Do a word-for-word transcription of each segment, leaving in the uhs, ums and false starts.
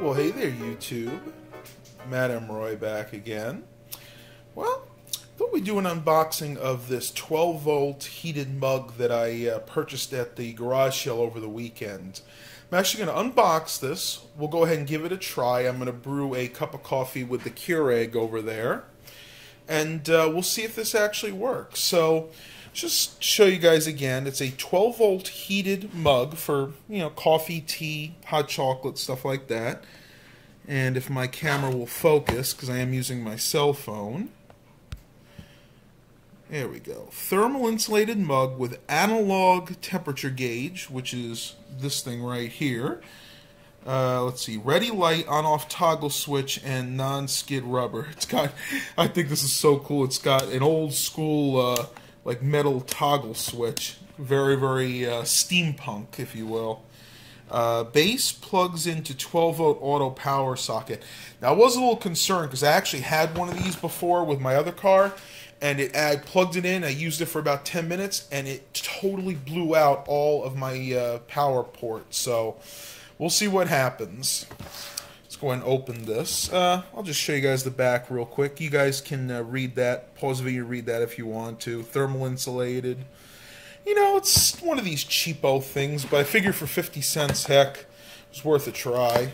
Well, hey there, YouTube. Matt Emeroy back again. Well, I thought we'd do an unboxing of this twelve volt heated mug that I uh, purchased at the garage sale over the weekend. I'm actually going to unbox this. We'll go ahead and give it a try. I'm going to brew a cup of coffee with the Keurig over there. And uh, we'll see if this actually works. So, just show you guys again, it's a twelve volt heated mug for, you know, coffee, tea, hot chocolate, stuff like that. And if my camera will focus, because I am using my cell phone. There we go. Thermal insulated mug with analog temperature gauge, which is this thing right here. Uh, let's see, ready light, on-off toggle switch, and non-skid rubber. It's got, I think this is so cool, it's got an old school, uh, like metal toggle switch. Very, very uh, steampunk, if you will. Uh, base plugs into twelve volt auto power socket. Now, I was a little concerned because I actually had one of these before with my other car, and it, I plugged it in, I used it for about ten minutes, and it totally blew out all of my uh, power ports. So, we'll see what happens. Let's go ahead and open this. Uh, I'll just show you guys the back real quick. You guys can uh, read that. Pause the video, read that if you want to. Thermal insulated. You know, it's one of these cheapo things, but I figure for fifty cents, heck, it's worth a try.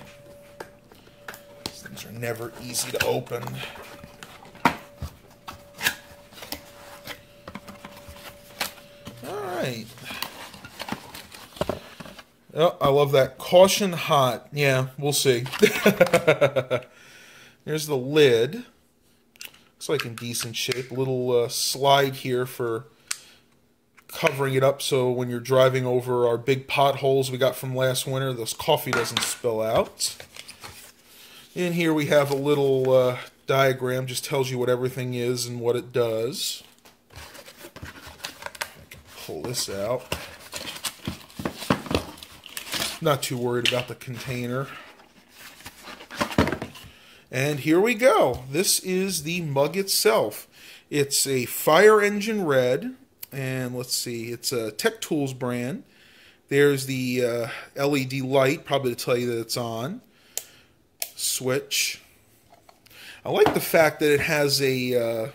These things are never easy to open. All right. Oh, I love that. Caution hot. Yeah, we'll see. There's the lid. Looks like in decent shape. A little uh, slide here for covering it up so when you're driving over our big potholes we got from last winter, this coffee doesn't spill out. In here we have a little uh, diagram. Just tells you what everything is and what it does. I can pull this out. Not too worried about the container. And here we go. This is the mug itself. It's a fire engine red, and let's see, it's a Tech Tools brand. There's the uh, L E D light, probably to tell you that it's on. Switch. I like the fact that it has a uh,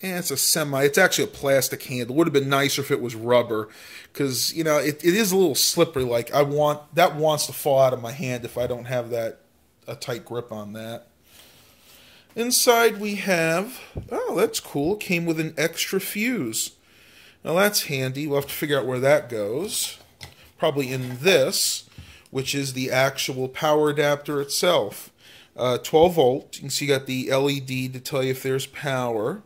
Yeah, it's a semi. It's actually a plastic handle. Would have been nicer if it was rubber, because you know it, it is a little slippery. Like I want that wants to fall out of my hand if I don't have that a tight grip on that. Inside we have, oh, that's cool. It came with an extra fuse. Now that's handy. We'll have to figure out where that goes. Probably in this, which is the actual power adapter itself. Uh, twelve volt. You can see you got the L E D to tell you if there's power.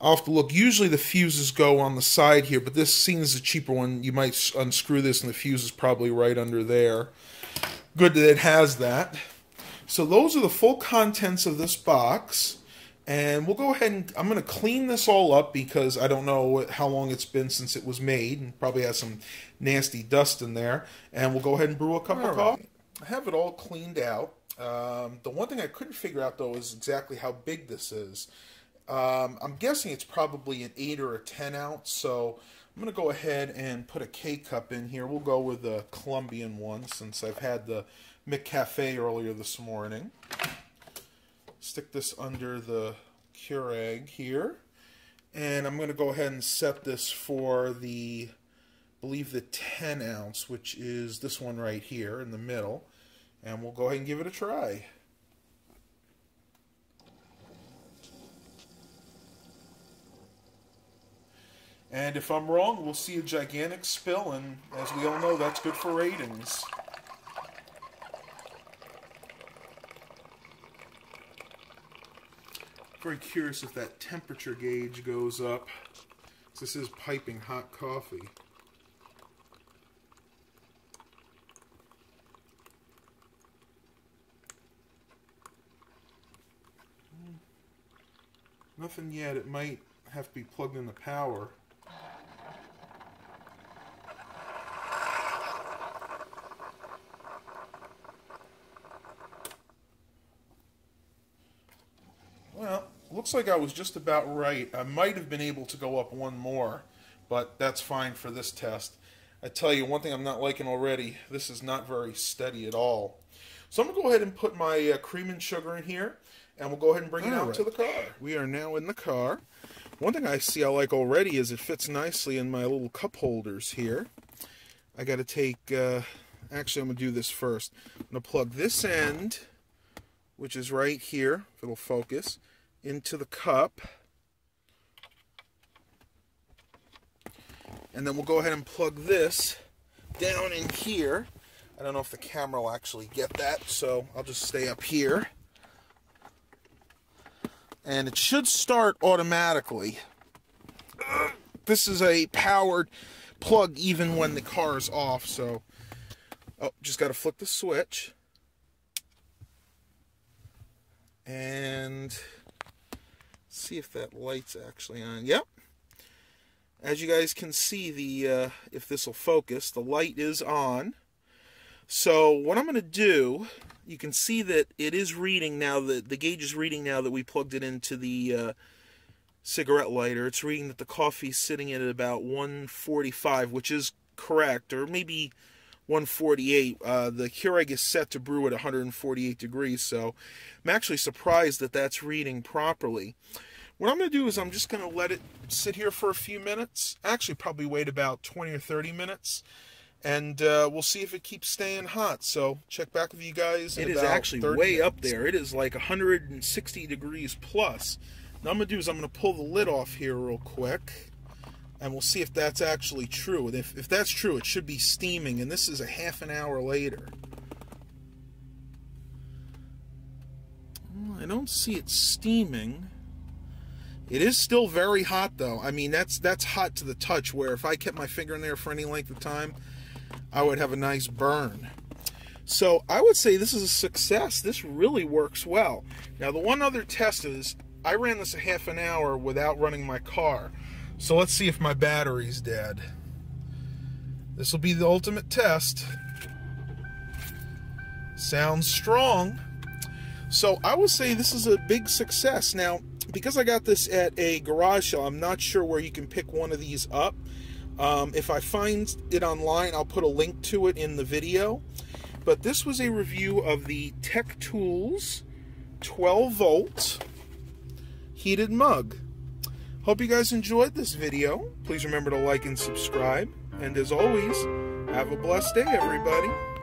I'll have to look. Usually the fuses go on the side here, but this seems a cheaper one. You might unscrew this, and the fuse is probably right under there. Good that it has that. So those are the full contents of this box, and we'll go ahead and I'm going to clean this all up because I don't know how long it's been since it was made, and probably has some nasty dust in there. And we'll go ahead and brew a cup of coffee. I have it all cleaned out. Um, the one thing I couldn't figure out though is exactly how big this is. Um, I'm guessing it's probably an eight or a ten ounce, so I'm going to go ahead and put a K-cup in here. We'll go with the Colombian one since I've had the McCafe earlier this morning. Stick this under the Keurig here. And I'm going to go ahead and set this for the, I believe the ten ounce, which is this one right here in the middle. And we'll go ahead and give it a try. And if I'm wrong, we'll see a gigantic spill, and as we all know, that's good for ratings. Very curious if that temperature gauge goes up. This is piping hot coffee. Nothing yet. It might have to be plugged into power. Looks like I was just about right. I might have been able to go up one more, but that's fine for this test. I tell you, one thing I'm not liking already, this is not very steady at all. So I'm going to go ahead and put my uh, cream and sugar in here, and we'll go ahead and bring all it out right. to the car. We are now in the car. One thing I see I like already is it fits nicely in my little cup holders here. I got to take, uh, actually I'm going to do this first. I'm going to plug this end, which is right here, if it'll focus, into the cup. And then we'll go ahead and plug this down in here. I don't know if the camera will actually get that, so I'll just stay up here. And it should start automatically. This is a powered plug even when the car is off, so... Oh, just got to flick the switch. And see if that light's actually on. Yep. As you guys can see, the uh, if this will focus, the light is on. So what I'm going to do, you can see that it is reading now, that the gauge is reading now that we plugged it into the uh, cigarette lighter. It's reading that the coffee's sitting at about one forty-five, which is correct, or maybe one forty-eight. Uh, the Keurig is set to brew at one forty-eight degrees, so I'm actually surprised that that's reading properly. What I'm going to do is I'm just going to let it sit here for a few minutes, actually probably wait about twenty or thirty minutes, and uh, we'll see if it keeps staying hot. So check back with you guys in about thirty minutes. It is actually way up there. It is like one sixty degrees plus. Now I'm going to do is I'm going to pull the lid off here real quick, and we'll see if that's actually true. And if, if that's true, it should be steaming, and this is a half an hour later. I don't see it steaming. It is still very hot, though. I mean, that's that's hot to the touch, where if I kept my finger in there for any length of time, I would have a nice burn. So I would say this is a success. This really works well. Now, the one other test is I ran this a half an hour without running my car. So let's see if my battery's dead. This will be the ultimate test. Sounds strong. So I would say this is a big success. Now, because I got this at a garage sale, I'm not sure where you can pick one of these up. Um, if I find it online, I'll put a link to it in the video. But this was a review of the Tech Tools twelve volt heated mug. Hope you guys enjoyed this video. Please remember to like and subscribe. And as always, have a blessed day, everybody.